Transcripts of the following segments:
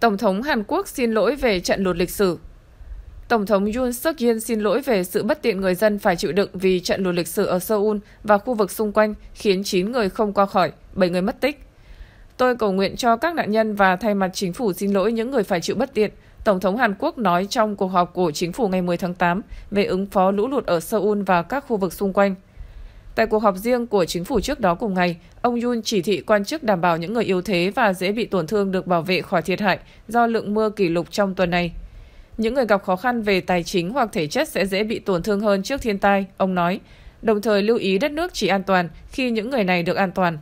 Tổng thống Hàn Quốc xin lỗi về trận lụt lịch sử. Tổng thống Yoon Suk-yeol xin lỗi về sự bất tiện người dân phải chịu đựng vì trận lụt lịch sử ở Seoul và khu vực xung quanh khiến 9 người không qua khỏi, 7 người mất tích. Tôi cầu nguyện cho các nạn nhân và thay mặt chính phủ xin lỗi những người phải chịu bất tiện, Tổng thống Hàn Quốc nói trong cuộc họp của chính phủ ngày 10 tháng 8 về ứng phó lũ lụt ở Seoul và các khu vực xung quanh. Tại cuộc họp riêng của chính phủ trước đó cùng ngày, ông Yoon chỉ thị quan chức đảm bảo những người yếu thế và dễ bị tổn thương được bảo vệ khỏi thiệt hại do lượng mưa kỷ lục trong tuần này. Những người gặp khó khăn về tài chính hoặc thể chất sẽ dễ bị tổn thương hơn trước thiên tai, ông nói, đồng thời lưu ý đất nước chỉ an toàn khi những người này được an toàn.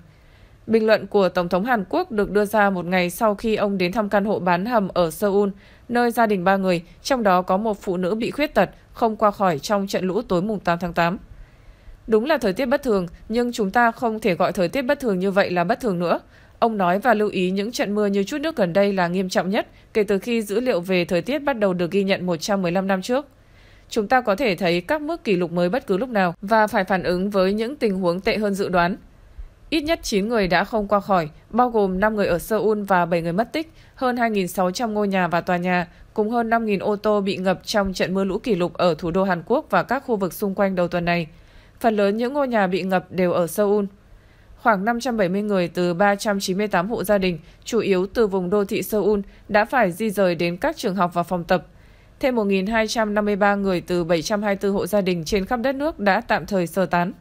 Bình luận của Tổng thống Hàn Quốc được đưa ra một ngày sau khi ông đến thăm căn hộ bán hầm ở Seoul, nơi gia đình 3 người, trong đó có một phụ nữ bị khuyết tật, không qua khỏi trong trận lũ tối mùng 8 tháng 8. Đúng là thời tiết bất thường, nhưng chúng ta không thể gọi thời tiết bất thường như vậy là bất thường nữa. Ông nói và lưu ý những trận mưa như trút nước gần đây là nghiêm trọng nhất kể từ khi dữ liệu về thời tiết bắt đầu được ghi nhận 115 năm trước. Chúng ta có thể thấy các mức kỷ lục mới bất cứ lúc nào và phải phản ứng với những tình huống tệ hơn dự đoán. Ít nhất 9 người đã không qua khỏi, bao gồm 5 người ở Seoul và 7 người mất tích, hơn 2.600 ngôi nhà và tòa nhà, cùng hơn 5.000 ô tô bị ngập trong trận mưa lũ kỷ lục ở thủ đô Hàn Quốc và các khu vực xung quanh đầu tuần này. Phần lớn những ngôi nhà bị ngập đều ở Seoul. Khoảng 570 người từ 398 hộ gia đình, chủ yếu từ vùng đô thị Seoul, đã phải di rời đến các trường học và phòng tập. Thêm 1.253 người từ 724 hộ gia đình trên khắp đất nước đã tạm thời sơ tán.